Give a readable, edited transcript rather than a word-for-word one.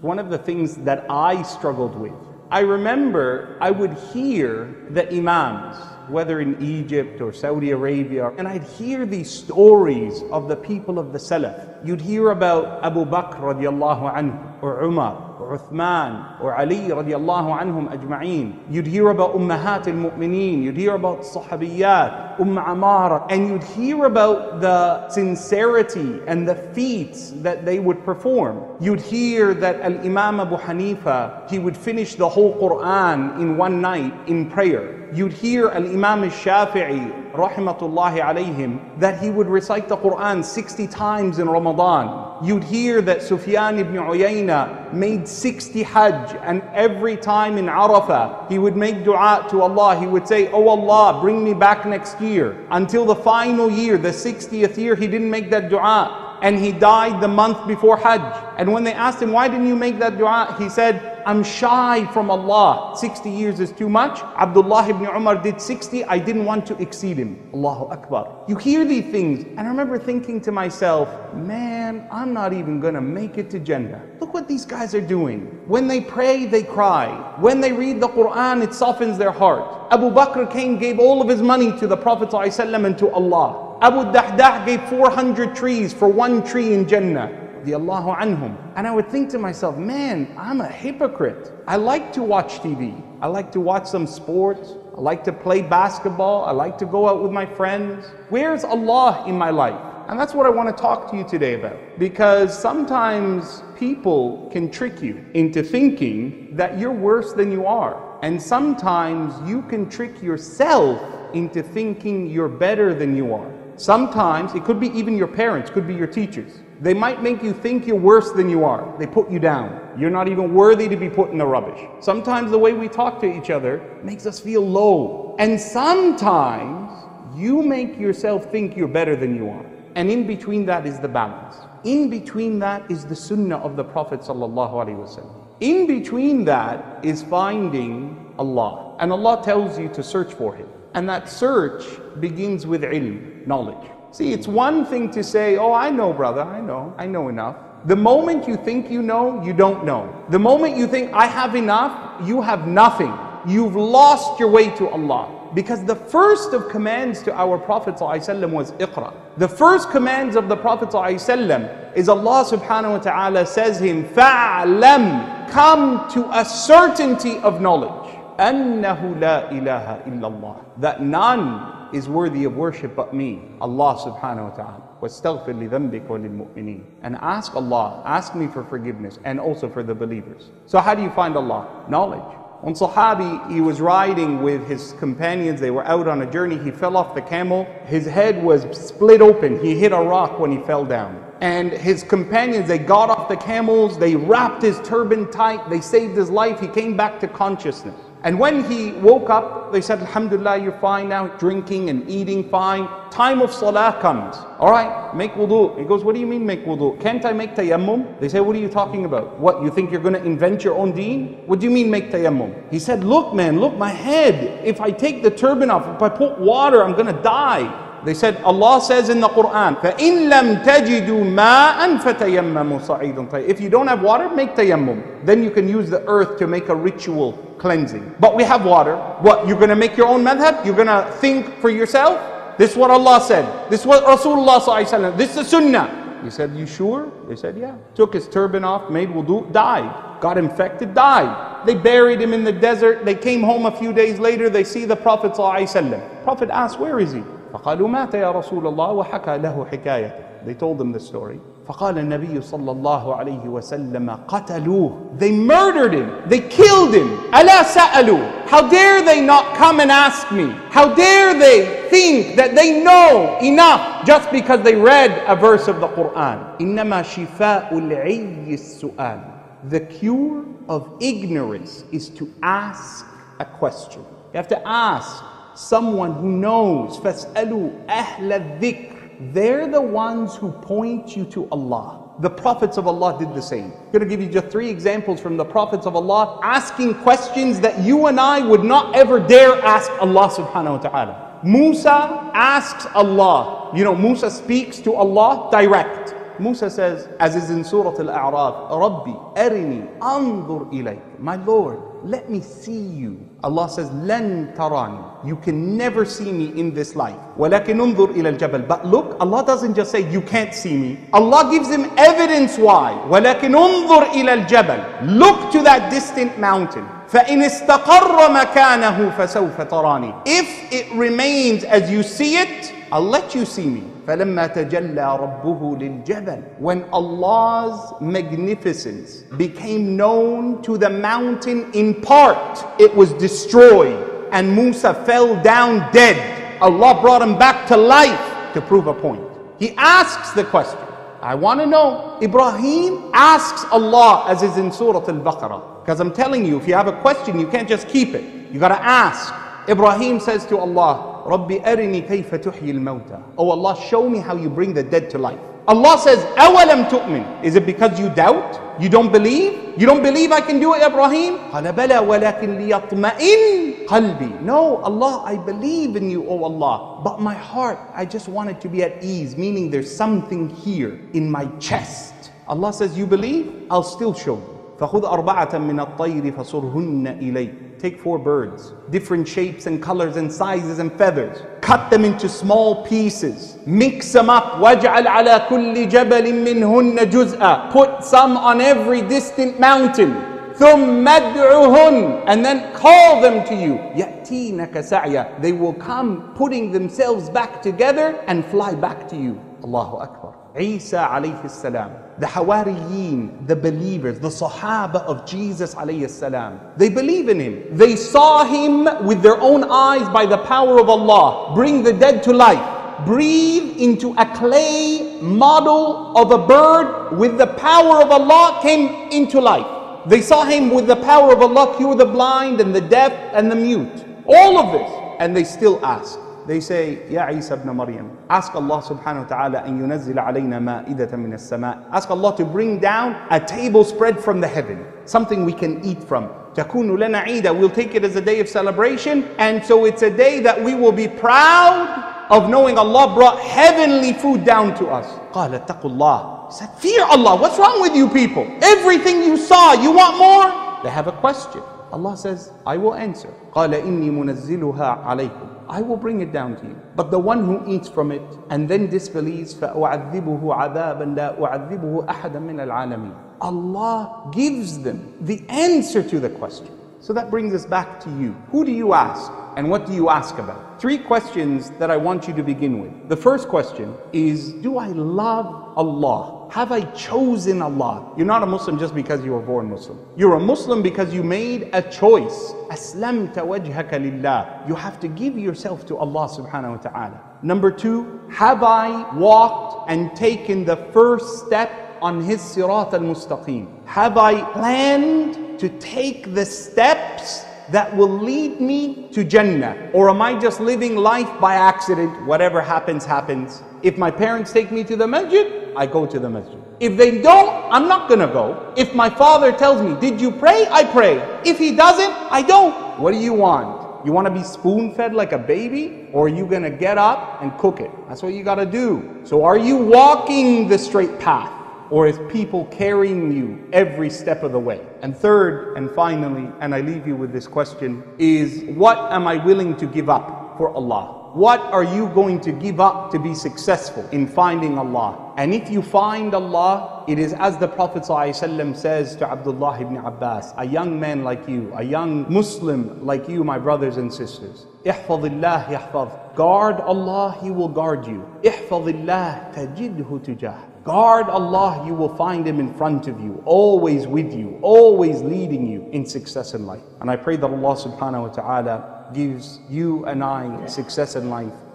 one of the things that I struggled with. I remember I would hear the imams, whether in Egypt or Saudi Arabia, and I'd hear these stories of the people of the Salaf. You'd hear about Abu Bakr radiallahu anhu, or Umar, or Uthman, or Ali radiallahu anhum ajma'een. You'd hear about ummahat al-mu'minin, you'd hear about sahabiyat, Amara, and you'd hear about the sincerity and the feats that they would perform. You'd hear that al-Imam Abu Hanifa, he would finish the whole Quran in one night in prayer. You'd hear al-Imam al-Shafi'i, rahmatullahi alayhim, that he would recite the Quran 60 times in Ramadan. You'd hear that Sufyan ibn Uyayna made 60 hajj, and every time in Arafah, he would make dua to Allah. He would say, "Oh Allah, bring me back next year." Until the final year, the 60th year, he didn't make that dua. And he died the month before Hajj. And when they asked him, "Why didn't you make that dua?" he said, "I'm shy from Allah. 60 years is too much. Abdullah ibn Umar did 60. I didn't want to exceed him." Allahu Akbar. You hear these things. And I remember thinking to myself, man, I'm not even going to make it to Jannah. Look what these guys are doing. When they pray, they cry. When they read the Quran, it softens their heart. Abu Bakr came, gave all of his money to the Prophet ﷺ and to Allah. Abu Dahdah gave 400 trees for one tree in Jannah. And I would think to myself, man, I'm a hypocrite. I like to watch TV. I like to watch some sports. I like to play basketball. I like to go out with my friends. Where's Allah in my life? And that's what I want to talk to you today about. Because sometimes people can trick you into thinking that you're worse than you are. And sometimes you can trick yourself into thinking you're better than you are. Sometimes it could be even your parents, could be your teachers. They might make you think you're worse than you are. They put you down. You're not even worthy to be put in the rubbish. Sometimes the way we talk to each other makes us feel low. And sometimes you make yourself think you're better than you are. And in between that is the balance. In between that is the sunnah of the Prophet ﷺ. In between that is finding Allah. And Allah tells you to search for Him. And that search begins with ilm, knowledge. See, it's one thing to say, "Oh, I know, brother, I know enough." The moment you think you know, you don't know. The moment you think, "I have enough," you have nothing. You've lost your way to Allah. Because the first of commands to our Prophet ﷺ was iqra. The first commands of the Prophet ﷺ is Allah subhanahu wa ta'ala says him, "Fa'lam," come to a certainty of knowledge. أَنَّهُ لَا إِلَهَ إِلَّا اللَّهُ, that none is worthy of worship but me, Allah subhanahu wa ta'ala. وَاسْتَغْفِرْ لِذَنْبِكَ وَلِلْمُؤْمِنِينَ, and ask Allah, ask me for forgiveness and also for the believers. So how do you find Allah? Knowledge. One Sahabi, he was riding with his companions, they were out on a journey, he fell off the camel, his head was split open, he hit a rock when he fell down. And his companions, they got off the camels, they wrapped his turban tight, they saved his life, he came back to consciousness. And when he woke up, they said, "Alhamdulillah, you're fine now, drinking and eating fine. Time of salah comes. All right, make wudu." He goes, "What do you mean make wudu? Can't I make tayammum?" They say, "What are you talking about? What, you think you're going to invent your own deen? What do you mean make tayammum?" He said, "Look, man, look, my head. If I take the turban off, if I put water, I'm going to die." They said, Allah says in the Quran, فَإِن لَمْ تَجِدُوا مَاءً فَتَيَمَّمُوا صَعِيدًا طَيِّبًا, if you don't have water, make tayammum. Then you can use the earth to make a ritual cleansing. But we have water. What, you're going to make your own madhab? You're going to think for yourself? This is what Allah said. This is what Rasulullah ﷺ, this is the sunnah. He said, "You sure?" They said, "Yeah." Took his turban off, made wudu, died. Got infected, died. They buried him in the desert. They came home a few days later. They see the Prophet ﷺ. Prophet asked, "Where is he?" فقالوا مات يا رسول الله وحكى له حكاية. They told them the story. فقال النبي صلى الله عليه وسلم قتلوه. They murdered him. They killed him. ألا سألوا. How dare they not come and ask me? How dare they think that they know enough just because they read a verse of the Quran? إنما شفاء العي السؤال. The cure of ignorance is to ask a question. You have to ask someone who knows. فَاسْأَلُوا أَهْلَ الذِّكْرِ, they're the ones who point you to Allah. The Prophets of Allah did the same. I'm going to give you just three examples from the Prophets of Allah asking questions that you and I would not ever dare ask Allah subhanahu wa ta'ala. Musa asks Allah. You know, Musa speaks to Allah direct. Musa says, as is in Surah Al-A'raf, Rabbi, arini, anzur ilayk. My Lord, let me see you. Allah says, lan tarani. You can never see me in this life. Walakin unzur ila al-jabal. But look, Allah doesn't just say, you can't see me. Allah gives him evidence why. Walakin unzur ila al-jabal. Look to that distant mountain. فَإِنِ اسْتَقَرَّ مَكَانَهُ فَسَوْفَ تَرَانِي. If it remains as you see it, I'll let you see me. فَلَمَّا تَجَلَّى رَبُّهُ لِلْجَبَلِ. When Allah's magnificence became known to the mountain in part, it was destroyed and Musa fell down dead. Allah brought him back to life to prove a point. He asks the question, I want to know. Ibrahim asks Allah, as is in Surah Al-Baqarah. Because I'm telling you, if you have a question, you can't just keep it. You got to ask. Ibrahim says to Allah, Rabbi arini kayfa tuhyi al-mawta. Oh Allah, show me how you bring the dead to life. Allah says, awalam tu'min. Is it because you doubt? You don't believe? You don't believe I can do it, Ibrahim? Qala bala walakin liyatma'in qalbi. No, Allah, I believe in you, O Allah. But my heart, I just want it to be at ease, meaning there's something here in my chest. Allah says, you believe? I'll still show you. فَخُذْ أَرْبَعَةً مِّنَ الطَّيْرِ فَصُرْهُنَّ إِلَيْكَ. Take 4 birds, different shapes and colors and sizes and feathers. Cut them into small pieces. Mix them up. وَاجْعَلْ عَلَى كُلِّ جَبَلٍ مِّنْهُنَّ جُزْءًا. Put some on every distant mountain. ثُمَّ ادْعُهُنَّ. And then call them to you. يَأْتِينَكَ سَعْيًا. They will come putting themselves back together and fly back to you. Allahu Akbar. Isa alayhi salam, the Hawariyeen, the believers, the Sahaba of Jesus alayhi salam, they believe in him. They saw him with their own eyes by the power of Allah bring the dead to life, breathe into a clay model of a bird with the power of Allah, came into life. They saw him with the power of Allah cure the blind and the deaf and the mute. All of this, and they still ask. They say, Ya Isa ibn Maryam, ask Allah subhanahu wa ta'ala an yunazzil alayna ma'idatan min as-sama'. Ask Allah to bring down a table spread from the heaven, something we can eat from. Takunu lana 'eeda. We'll take it as a day of celebration, and so it's a day that we will be proud of knowing Allah brought heavenly food down to us. Qala taqullah. Said, fear Allah. What's wrong with you people? Everything you saw, you want more? They have a question. Allah says, I will answer. Qala inni munazziluha alaykum. I will bring it down to you. But the one who eats from it and then disbelieves, فَأُعَذِّبُهُ عَذَابًا لَا أُعَذِّبُهُ أَحَدًا مِنَ الْعَالَمِينَ. Allah gives them the answer to the question. So that brings us back to you. Who do you ask and what do you ask about? 3 questions that I want you to begin with. The first question is, do I love Allah? Have I chosen Allah? You're not a Muslim just because you were born Muslim. You're a Muslim because you made a choice. أَسْلَمْتَ وَجْهَكَ لِلَّهِ. You have to give yourself to Allah subhanahu wa ta'ala. Number 2, have I walked and taken the first step on His sirat al-mustaqim? Have I planned to take the steps that will lead me to Jannah? Or am I just living life by accident? Whatever happens, happens. If my parents take me to the masjid, I go to the masjid. If they don't, I'm not gonna go. If my father tells me, did you pray? I pray. If he doesn't, I don't. What do you want? You wanna be spoon-fed like a baby? Or are you gonna get up and cook it? That's what you gotta do. So are you walking the straight path? Or is people carrying you every step of the way? And third, and finally, and I leave you with this question, is what am I willing to give up for Allah? What are you going to give up to be successful in finding Allah? And if you find Allah, it is as the Prophet ﷺ says to Abdullah ibn Abbas, a young man like you, a young Muslim like you, my brothers and sisters. Ihfadillah yahfadh. Guard Allah, He will guard you. Ihfadillah tajidhu tujah. Guard Allah, you will find Him in front of you, always with you, always leading you in success in life. And I pray that Allah subhanahu wa ta'ala gives you and I success in life.